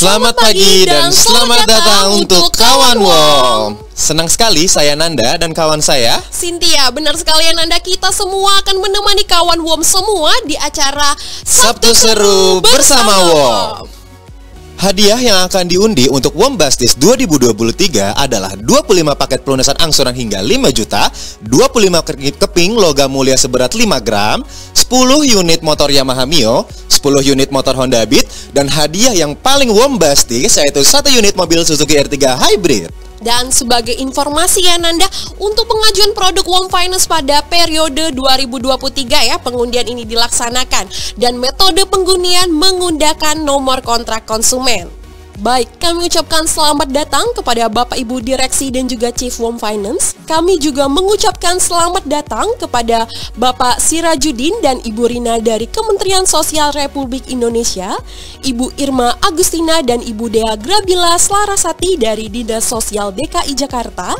Selamat pagi dan selamat datang untuk Kawan WOM. Senang sekali saya Nanda dan kawan saya Cynthia. Benar sekali ya Nanda, kita semua akan menemani kawan WOM semua di acara Sabtu Seru bersama WOM. Hadiah yang akan diundi untuk Wombastis 2023 adalah 25 paket pelunasan angsuran hingga 5 juta, 25 keping logam mulia seberat 5 gram, 10 unit motor Yamaha Mio, 10 unit motor Honda Beat, dan hadiah yang paling Wombastis yaitu 1 unit mobil Suzuki R3 Hybrid. Dan sebagai informasi ya Nanda, untuk pengajuan produk WOM Finance pada periode 2023 ya, pengundian ini dilaksanakan dan metode pengundian menggunakan nomor kontrak konsumen. Baik, kami ucapkan selamat datang kepada Bapak Ibu Direksi dan juga Chief WOM Finance. Kami juga mengucapkan selamat datang kepada Bapak Sirajudin dan Ibu Rina dari Kementerian Sosial Republik Indonesia, Ibu Irma Agustina dan Ibu Dea Grabila Selarasati dari Dinas Sosial DKI Jakarta,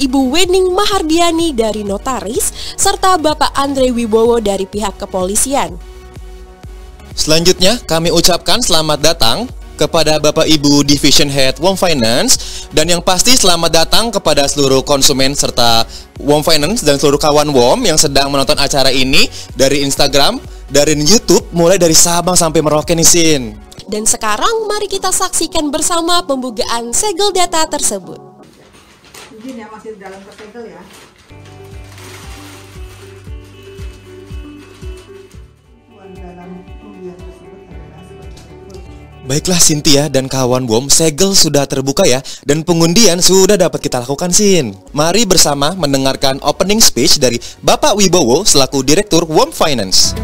Ibu Wening Mahardiani dari Notaris, serta Bapak Andre Wibowo dari pihak kepolisian. Selanjutnya kami ucapkan selamat datang kepada Bapak Ibu Division Head WOM Finance, dan yang pasti selamat datang kepada seluruh konsumen serta WOM Finance dan seluruh kawan WOM yang sedang menonton acara ini dari Instagram, dari YouTube, mulai dari Sabang sampai Merauke nih Sin. Dan sekarang mari kita saksikan bersama pembukaan segel data tersebut. Izin ya, masih dalam segel ya. Baiklah Cynthia dan kawan WOM, segel sudah terbuka ya, dan pengundian sudah dapat kita lakukan Sin. Mari bersama mendengarkan opening speech dari Bapak Wibowo selaku Direktur WOM Finance.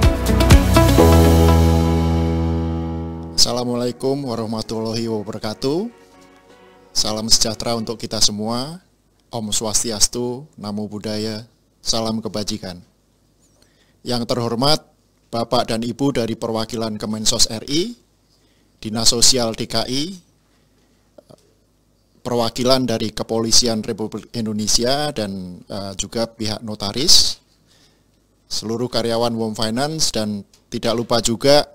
Assalamualaikum warahmatullahi wabarakatuh. Salam sejahtera untuk kita semua. Om Swastiastu, Namo Buddhaya, salam kebajikan. Yang terhormat Bapak dan Ibu dari perwakilan Kemensos RI, Dinas Sosial DKI, perwakilan dari Kepolisian Republik Indonesia, dan juga pihak notaris, seluruh karyawan WOM Finance, dan tidak lupa juga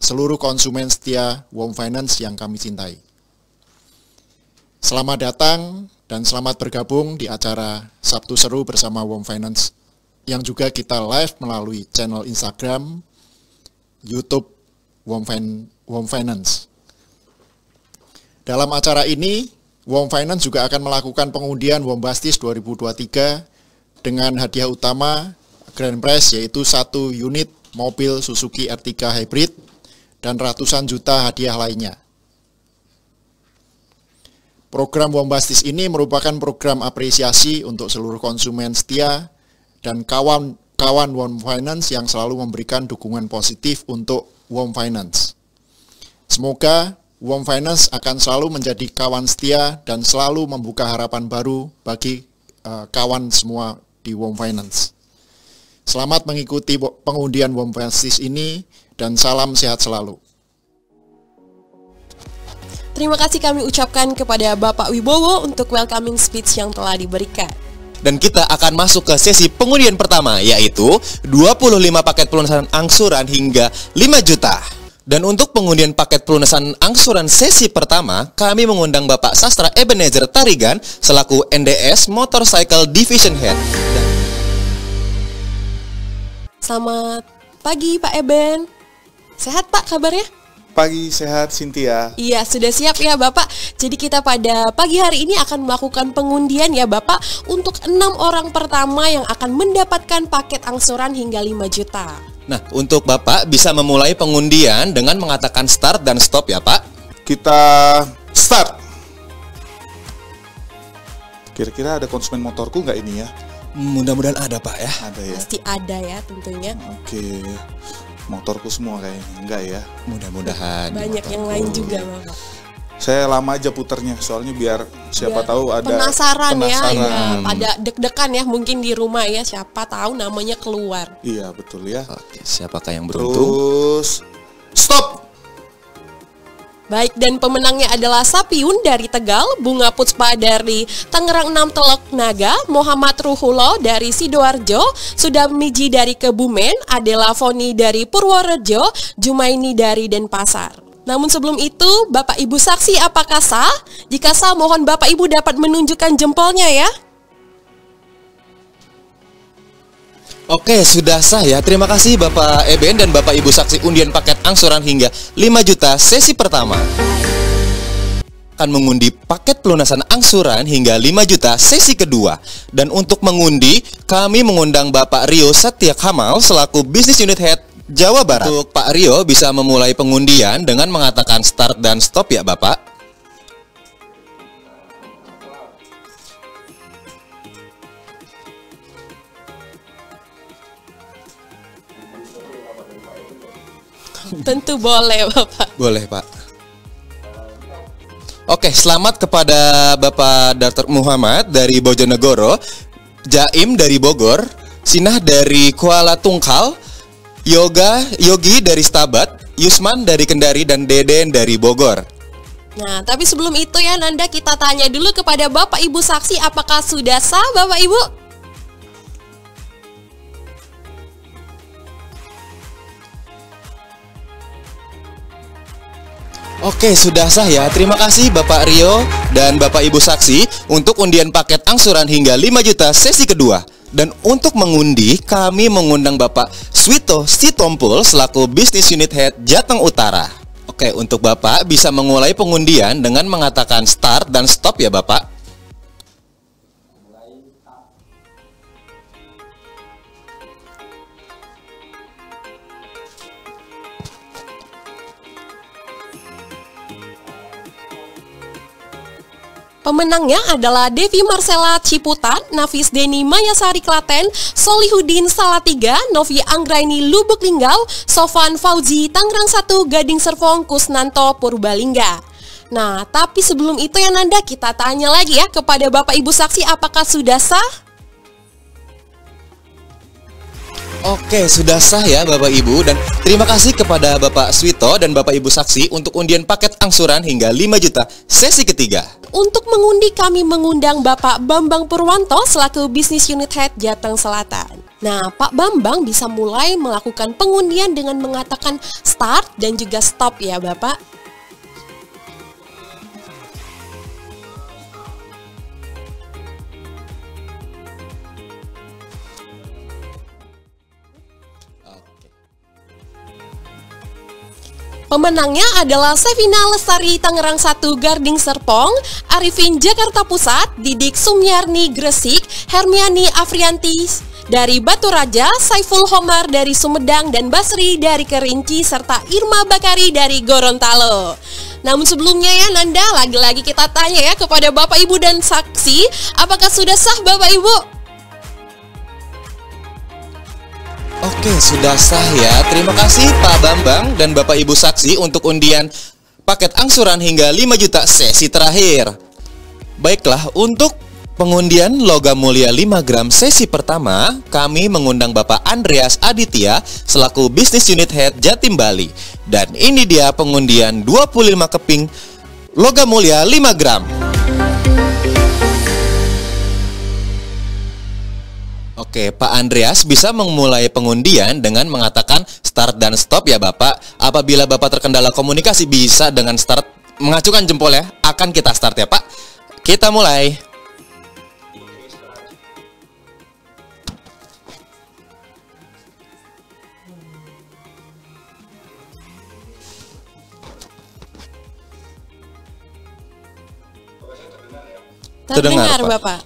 seluruh konsumen setia WOM Finance yang kami cintai. Selamat datang dan selamat bergabung di acara Sabtu Seru bersama WOM Finance yang juga kita live melalui channel Instagram, YouTube WOM Finance. Dalam acara ini, WOM Finance juga akan melakukan pengundian Wombastis 2023 dengan hadiah utama grand prize yaitu 1 unit mobil Suzuki R3 Hybrid dan ratusan juta hadiah lainnya. Program Wombastis ini merupakan program apresiasi untuk seluruh konsumen setia dan kawan-kawan WOM Finance yang selalu memberikan dukungan positif untuk WOM Finance. Semoga WOM Finance akan selalu menjadi kawan setia dan selalu membuka harapan baru bagi kawan semua di WOM Finance. Selamat mengikuti pengundian Wombastis ini dan salam sehat selalu. Terima kasih kami ucapkan kepada Bapak Wibowo untuk welcoming speech yang telah diberikan. Dan kita akan masuk ke sesi pengundian pertama yaitu 25 paket pelunasan angsuran hingga 5 juta. Dan untuk pengundian paket pelunasan angsuran sesi pertama, kami mengundang Bapak Sastra Ebenezer Tarigan selaku NDS Motorcycle Division Head. Selamat pagi Pak Eben. Sehat Pak kabarnya? Pagi, sehat Cynthia. Iya, sudah siap ya Bapak. Jadi kita pada pagi hari ini akan melakukan pengundian ya Bapak untuk 6 orang pertama yang akan mendapatkan paket angsuran hingga 5 juta. Nah, untuk Bapak bisa memulai pengundian dengan mengatakan start dan stop ya Pak. Kita start. Kira-kira ada konsumen motorku nggak ini ya? Mudah-mudahan ada Pak ya. Ada ya. Pasti ada ya tentunya. Oke, motorku semua kayaknya. Enggak ya. Mudah-mudahan. Banyak yang lain juga Bapak. Saya lama aja puternya, soalnya biar siapa tahu ada penasaran. Ya, ada deg-degan ya mungkin di rumah ya, siapa tahu namanya keluar. Iya betul ya. Oke, siapakah yang beruntung? Terus stop. Baik, dan pemenangnya adalah Sapiun dari Tegal, Bunga Putspa dari Tangerang 6 Teluk Naga, Muhammad Ruhulo dari Sidoarjo, Sudamiji dari Kebumen, Adela Foni dari Purworejo, Jumaini dari Denpasar. Namun sebelum itu, Bapak Ibu saksi apakah sah? Jika sah, mohon Bapak Ibu dapat menunjukkan jempolnya ya. Oke, sudah sah ya. Terima kasih Bapak Eben dan Bapak Ibu saksi undian paket angsuran hingga 5 juta sesi pertama. Akan mengundi paket pelunasan angsuran hingga 5 juta sesi kedua. Dan untuk mengundi, kami mengundang Bapak Rio Setiakhamal selaku Business Unit Head Jawa Barat. Untuk Pak Rio bisa memulai pengundian dengan mengatakan start dan stop ya Bapak. Tentu boleh Bapak. Boleh Pak. Oke, selamat kepada Bapak Dr. Muhammad dari Bojonegoro, Jaim dari Bogor, Sinah dari Kuala Tungkal, Yogi dari Stabat, Yusman dari Kendari, dan Deden dari Bogor. Nah, tapi sebelum itu ya Nanda, kita tanya dulu kepada Bapak Ibu saksi apakah sudah sah Bapak Ibu? Oke, sudah sah ya. Terima kasih Bapak Rio dan Bapak Ibu saksi untuk undian paket angsuran hingga 5 juta sesi kedua. Dan untuk mengundi, kami mengundang Bapak Swito Sitompul selaku Business Unit Head Jateng Utara. Oke, untuk Bapak bisa memulai pengundian dengan mengatakan start dan stop ya Bapak. Pemenangnya adalah Devi Marcella Ciputan, Nafis Deni Mayasari Klaten, Solihudin Salatiga, Novi Anggraini Lubuk Linggau, Sofan Fauzi Tangerang 1, Gading Serpong, Kusnanto Purbalingga. Nah, tapi sebelum itu ya Nanda, kita tanya lagi ya kepada Bapak Ibu saksi apakah sudah sah? Oke, sudah sah ya Bapak Ibu, dan terima kasih kepada Bapak Swito dan Bapak Ibu saksi untuk undian paket angsuran hingga 5 juta sesi ketiga. Untuk mengundi, kami mengundang Bapak Bambang Purwanto selaku Business Unit Head Jateng Selatan. Nah, Pak Bambang bisa mulai melakukan pengundian dengan mengatakan start dan juga stop ya Bapak. Pemenangnya adalah Sevina Lestari Tangerang 1 Gading Serpong, Arifin Jakarta Pusat, Didik Sumyarni Gresik, Hermiani Afrianti dari Batu Raja, Saiful Homar dari Sumedang, dan Basri dari Kerinci, serta Irma Bakari dari Gorontalo. Namun sebelumnya ya Nanda, lagi-lagi kita tanya ya kepada Bapak Ibu dan saksi, apakah sudah sah Bapak Ibu? Oke, sudah sah ya. Terima kasih Pak Bambang dan Bapak Ibu saksi untuk undian paket angsuran hingga 5 juta sesi terakhir. Baiklah, untuk pengundian logam mulia 5 gram sesi pertama, kami mengundang Bapak Andreas Aditya selaku Business Unit Head Jatim Bali. Dan ini dia pengundian 25 keping logam mulia 5 gram. Oke, Pak Andreas bisa memulai pengundian dengan mengatakan start dan stop ya Bapak. Apabila Bapak terkendala komunikasi, bisa dengan start mengacukan jempol ya. Akan kita start ya Pak. Kita mulai. Terdengar Bapak.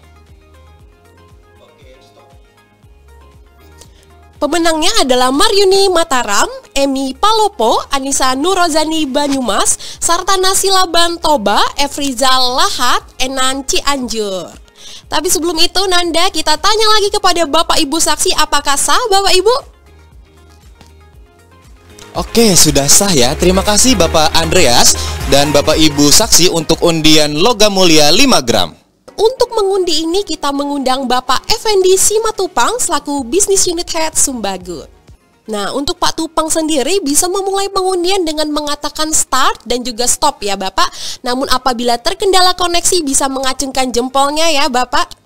Pemenangnya adalah Maryuni Mataram, Emi Palopo, Anissa Nurozani Banyumas, Sartana Silaban Toba, Efrizal Lahat, Enan Cianjur. Tapi sebelum itu Nanda, kita tanya lagi kepada Bapak Ibu saksi apakah sah Bapak Ibu? Oke, sudah sah ya. Terima kasih Bapak Andreas dan Bapak Ibu Saksi untuk undian logam mulia 5 gram. Untuk mengundi ini kita mengundang Bapak Effendi Simatupang selaku Business Unit Head Sumbagut. Nah, untuk Pak Tupang sendiri bisa memulai pengundian dengan mengatakan start dan juga stop ya Bapak. Namun apabila terkendala koneksi bisa mengacungkan jempolnya ya Bapak.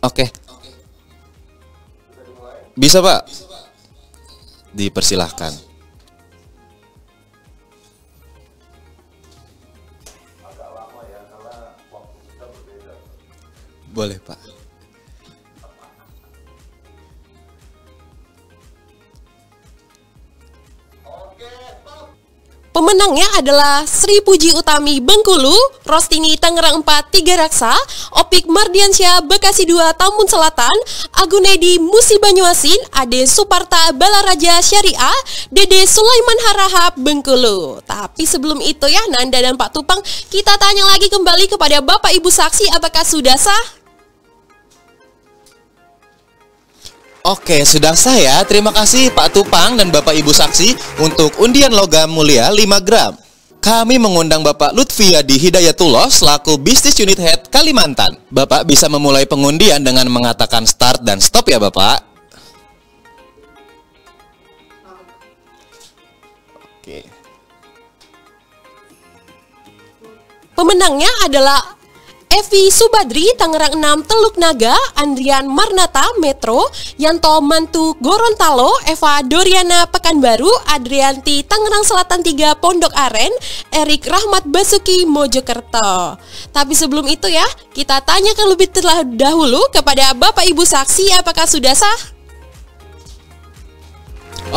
Oke. Bisa Pak? Dipersilahkan. Agak lama ya karena waktu kita berbeda. Boleh Pak. Pemenangnya adalah Sri Puji Utami Bengkulu, Rostini Tangerang 4 Tiga Raksa, Opik Mardiansyah Bekasi 2 Tambun Selatan, Agunedi Musi Banyuasin, Ade Suparta Balaraja Syariah, Dede Sulaiman Harahap Bengkulu. Tapi sebelum itu ya Nanda dan Pak Tupang, kita tanya lagi kembali kepada Bapak Ibu Saksi apakah sudah sah? Oke, sudah sah ya. Terima kasih Pak Tupang dan Bapak Ibu Saksi untuk undian logam mulia 5 gram. Kami mengundang Bapak Lutfi Adi Hidayatullah selaku Business Unit Head Kalimantan. Bapak bisa memulai pengundian dengan mengatakan start dan stop ya Bapak. Oke. Pemenangnya adalah Evi Subadri, Tangerang 6, Teluk Naga, Andrian Marnata, Metro, Yanto Mantu, Gorontalo, Eva Doriana, Pekanbaru, Adrianti, Tangerang Selatan 3, Pondok Aren, Erik Rahmat Basuki, Mojokerto. Tapi sebelum itu ya, kita tanyakan lebih dahulu kepada Bapak Ibu Saksi apakah sudah sah?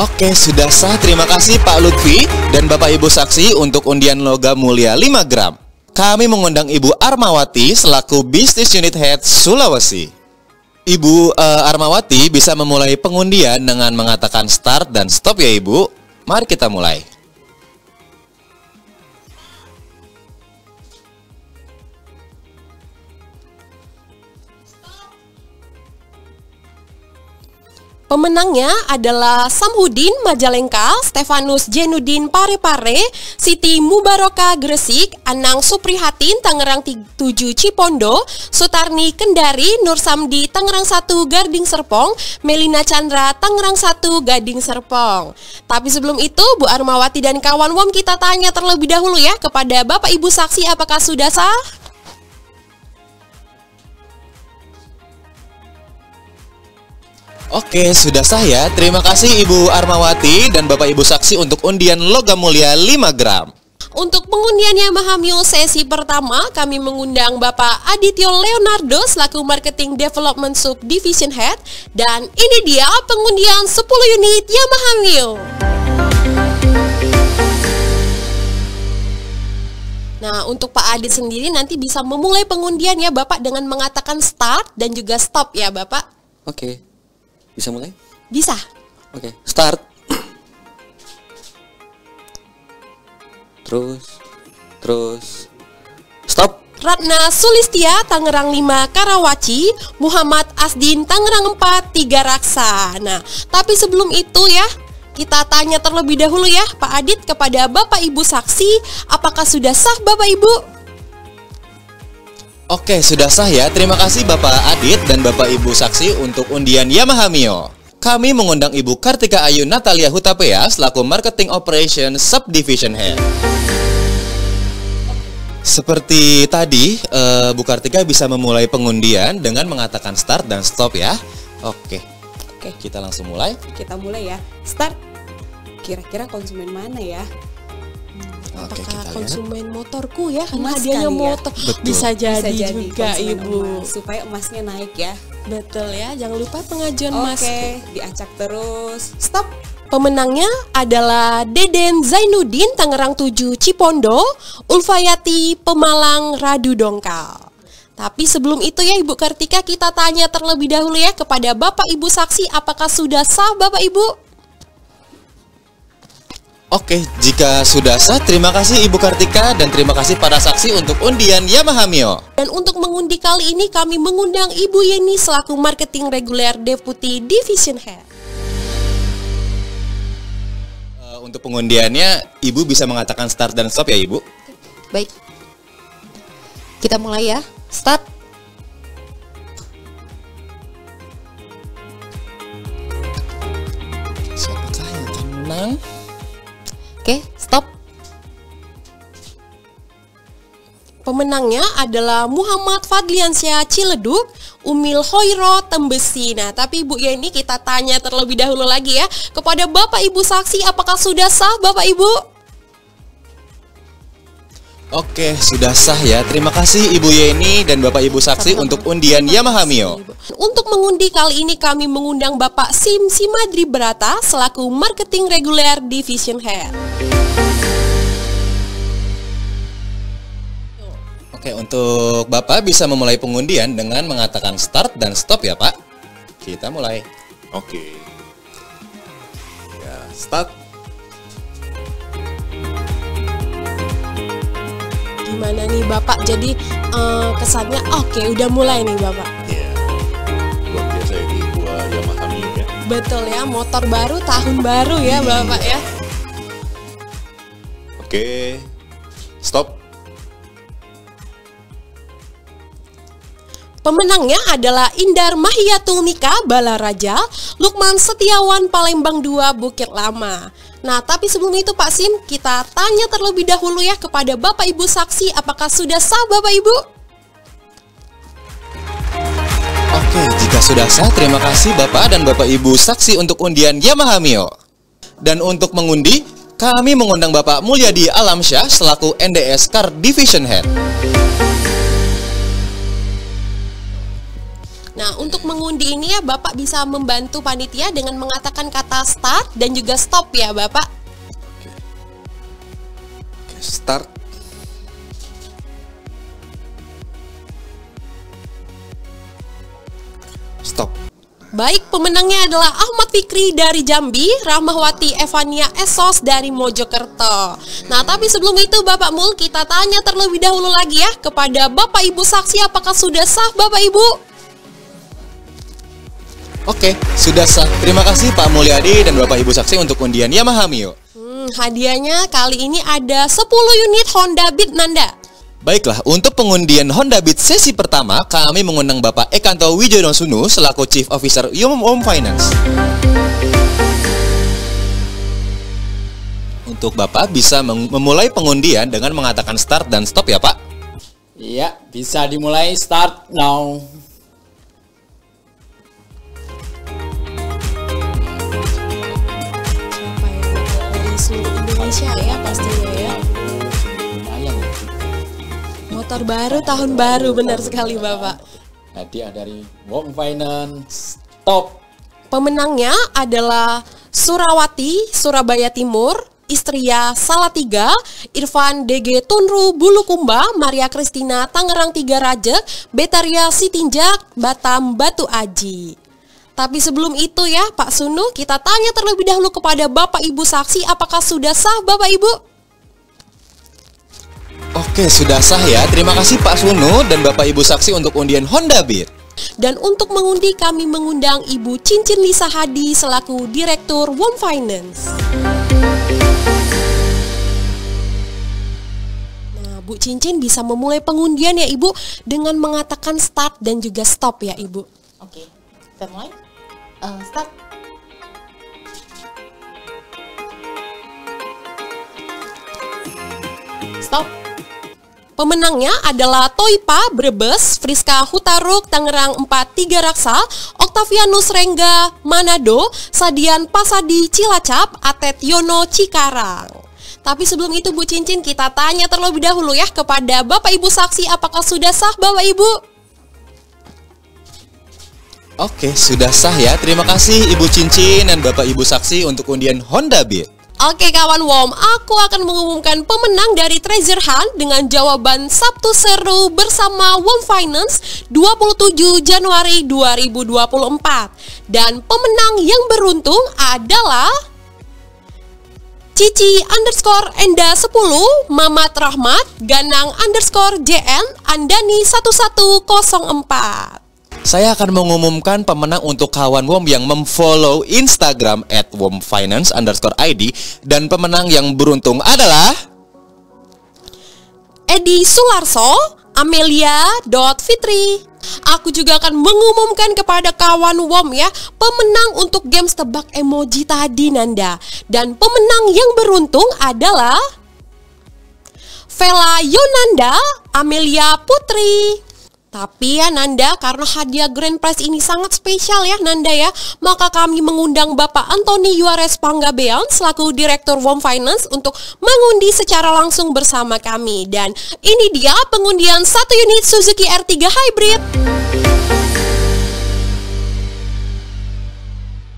Oke, sudah sah. Terima kasih Pak Lutfi dan Bapak Ibu Saksi untuk undian logam mulia 5 gram. Kami mengundang Ibu Armawati selaku Business Unit Head Sulawesi. Ibu Armawati bisa memulai pengundian dengan mengatakan start dan stop ya Ibu. Mari kita mulai. Pemenangnya adalah Samhudin Majalengka, Stefanus Jenudin Parepare, Siti Mubaroka Gresik, Anang Suprihatin Tangerang 7 Cipondo, Sutarni Kendari, Nur Samdi Tangerang 1 Gading Serpong, Melina Chandra Tangerang 1 Gading Serpong. Tapi sebelum itu Bu Armawati dan kawan WOM kita tanya terlebih dahulu ya kepada Bapak Ibu Saksi apakah sudah sah? Oke, sudah sah ya. Terima kasih Ibu Armawati dan Bapak Ibu Saksi untuk undian logam mulia 5 gram. Untuk pengundian Yamaha Mio sesi pertama, kami mengundang Bapak Adityo Leonardo selaku Marketing Development Sub Division Head. Dan ini dia pengundian 10 unit Yamaha Mio. Nah, untuk Pak Adit sendiri nanti bisa memulai pengundian ya Bapak dengan mengatakan start dan juga stop ya Bapak. Oke. Bisa mulai? Bisa. Oke, start. Terus. Stop. Ratna Sulistia, Tangerang 5, Karawaci, Muhammad Asdin, Tangerang 4, Tiga Raksa. Nah, tapi sebelum itu ya, kita tanya terlebih dahulu ya Pak Adit kepada Bapak Ibu Saksi, apakah sudah sah Bapak Ibu? Oke, sudah sah ya. Terima kasih Bapak Adit dan Bapak Ibu Saksi untuk undian Yamaha Mio. Kami mengundang Ibu Kartika Ayu Natalia Hutapea selaku Marketing Operation Subdivision Head. Seperti tadi, Bu Kartika bisa memulai pengundian dengan mengatakan start dan stop ya. Oke, kita langsung mulai. Kita mulai ya. Start. Kira-kira konsumen mana ya? Apakah kita konsumen lihat. Motorku ya, karena hadiahnya motor ya? Bisa jadi juga Ibu emas. Supaya emasnya naik ya. Betul ya, jangan lupa pengajuan emas. Oke, diacak terus. Stop. Pemenangnya adalah Deden Zainuddin Tangerang 7 Cipondo, Ulfayati Pemalang Radu Dongkal. Tapi sebelum itu ya Ibu Kartika, kita tanya terlebih dahulu ya kepada Bapak Ibu Saksi apakah sudah sah Bapak Ibu? Oke, jika sudah sah, terima kasih Ibu Kartika dan terima kasih para saksi untuk undian Yamaha Mio. Dan untuk mengundi kali ini kami mengundang Ibu Yeni selaku Marketing Reguler Deputi Division Head. Untuk pengundiannya, Ibu bisa mengatakan start dan stop ya Ibu? Baik, kita mulai ya, start. Siapakah yang akan menang? Oke, stop. Pemenangnya adalah Muhammad Fadliansyah Ciledug, Umil Hoiro Tembesi. Nah, tapi Ibu Yeni kita tanya terlebih dahulu lagi ya kepada Bapak Ibu saksi, apakah sudah sah Bapak Ibu? Oke, sudah sah ya. Terima kasih Ibu Yeni dan Bapak Ibu saksi untuk undian Yamaha Mio. Untuk mengundi kali ini kami mengundang Bapak Simsimadri Berata selaku Marketing Reguler Division Head. Oke, untuk Bapak bisa memulai pengundian dengan mengatakan start dan stop ya Pak. Kita mulai. Oke. Ya, start. Gimana nih Bapak, jadi kesannya oke, udah mulai nih Bapak. Iya, luar biasa ini buat Yamaha Mio ya. Betul ya, motor baru, tahun baru ya Bapak ya. Oke, stop. Pemenangnya adalah Indar Mahiyatul Mika Balaraja, Lukman Setiawan Palembang 2 Bukit Lama. Nah, tapi sebelum itu Pak Sim, kita tanya terlebih dahulu ya kepada Bapak Ibu saksi, apakah sudah sah Bapak Ibu? Oke, jika sudah sah, terima kasih Bapak dan Bapak Ibu saksi untuk undian Yamaha Mio. Dan untuk mengundi, kami mengundang Bapak Mulyadi Alamsyah selaku NDS Car Division Head. Nah, untuk mengundi ini ya Bapak bisa membantu panitia dengan mengatakan kata start dan juga stop ya Bapak. Oke. Oke, start. Stop. Baik, pemenangnya adalah Ahmad Fikri dari Jambi, Rahmawati Evania Esos dari Mojokerto. Nah, tapi sebelum itu Bapak Mul, kita tanya terlebih dahulu lagi ya kepada Bapak Ibu saksi, apakah sudah sah Bapak Ibu? Oke, sudah sah. Terima kasih Pak Mulyadi dan Bapak Ibu saksi untuk undian Yamaha Mio. Hadiahnya kali ini ada 10 unit Honda Beat Nanda. Baiklah, untuk pengundian Honda Beat sesi pertama, kami mengundang Bapak Ekanto Wijono Sunu selaku Chief Officer WOM Finance. Untuk Bapak bisa memulai pengundian dengan mengatakan start dan stop ya Pak. Iya, bisa dimulai, start now. Indonesia ya pastinya ya. Motor baru, tahun baru, benar sekali Bapak. Hadiah dari WOM Finance. Top. Pemenangnya adalah Surawati, Surabaya Timur, Istria Salatiga, Irfan DG Tunru Bulukumba, Maria Kristina Tangerang Tiga Rajek, Betaria Sitinjak, Batam Batu Aji. Tapi sebelum itu ya Pak Sunu, kita tanya terlebih dahulu kepada Bapak Ibu saksi, apakah sudah sah Bapak Ibu? Oke, sudah sah ya. Terima kasih Pak Sunu dan Bapak Ibu saksi untuk undian Honda Beat. Dan untuk mengundi kami mengundang Ibu Cincin Lisa Hadi selaku Direktur WOM Finance. Nah, Bu Cincin bisa memulai pengundian ya Ibu dengan mengatakan start dan juga stop ya Ibu. Oke, kita mulai. Start. Stop. Pemenangnya adalah Toipa Brebes, Friska Hutaruk Tangerang 43 Raksa, Oktavianus Rengga Manado, Sadian Pasadi Cilacap, Atet Yono Cikarang. Tapi sebelum itu Bu Cincin, kita tanya terlebih dahulu ya kepada Bapak Ibu saksi, apakah sudah sah Bapak Ibu? Oke, sudah sah ya. Terima kasih Ibu Cincin dan Bapak Ibu saksi untuk undian Honda Beat. Oke kawan WOM, aku akan mengumumkan pemenang dari Treasure Hunt dengan jawaban Sabtu Seru bersama WOM Finance 27 Januari 2024. Dan pemenang yang beruntung adalah Cici_Enda10, Mamat Rahmat, Ganang_JN, Andani1104. Saya akan mengumumkan pemenang untuk kawan WOM yang memfollow Instagram @womfinance_id, dan pemenang yang beruntung adalah Edi Sularso, Amelia.Fitri. Aku juga akan mengumumkan kepada kawan WOM ya, pemenang untuk games tebak emoji tadi, Nanda. Dan pemenang yang beruntung adalah Vela Yonanda, Amelia Putri. Tapi ya Nanda, karena hadiah grand prize ini sangat spesial ya Nanda ya, maka kami mengundang Bapak Antoni Juares Panggabean selaku Direktur WOM Finance untuk mengundi secara langsung bersama kami. Dan ini dia pengundian 1 unit Suzuki R3 Hybrid.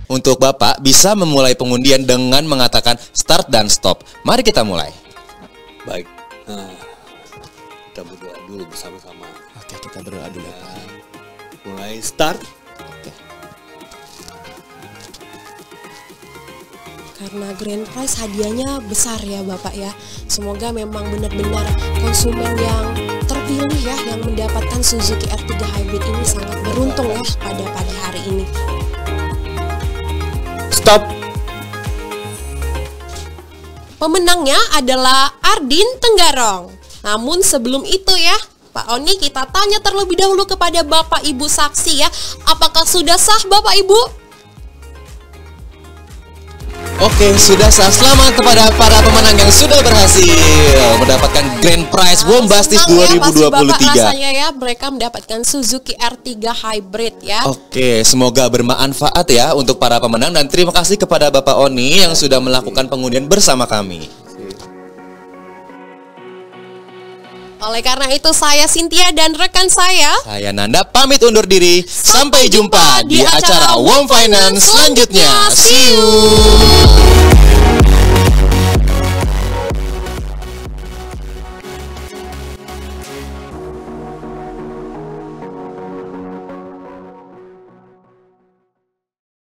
Untuk Bapak bisa memulai pengundian dengan mengatakan start dan stop. Mari kita mulai. Baik, kita berdoa dulu bersama-sama. Kita berdoa dulu. Mulai start. Oke. Karena grand prize hadiahnya besar ya Bapak ya. Semoga memang benar-benar konsumen yang terpilih ya, yang mendapatkan Suzuki R3 Hybrid ini sangat beruntung ya pada pagi hari ini. Stop. Pemenangnya adalah Ardin Tenggarong. Namun sebelum itu ya Pak Oni, kita tanya terlebih dahulu kepada Bapak Ibu saksi ya, apakah sudah sah Bapak Ibu? Oke, sudah sah. Selamat kepada para pemenang yang sudah berhasil mendapatkan grand prize Wombastis 2023. Bapak rasanya ya, mereka mendapatkan Suzuki R3 Hybrid ya. Oke, semoga bermanfaat ya untuk para pemenang, dan terima kasih kepada Bapak Oni yang sudah melakukan pengundian bersama kami. Oleh karena itu, saya Sintia dan rekan saya Nanda, pamit undur diri. Sampai jumpa di acara WOM Finance selanjutnya. See you.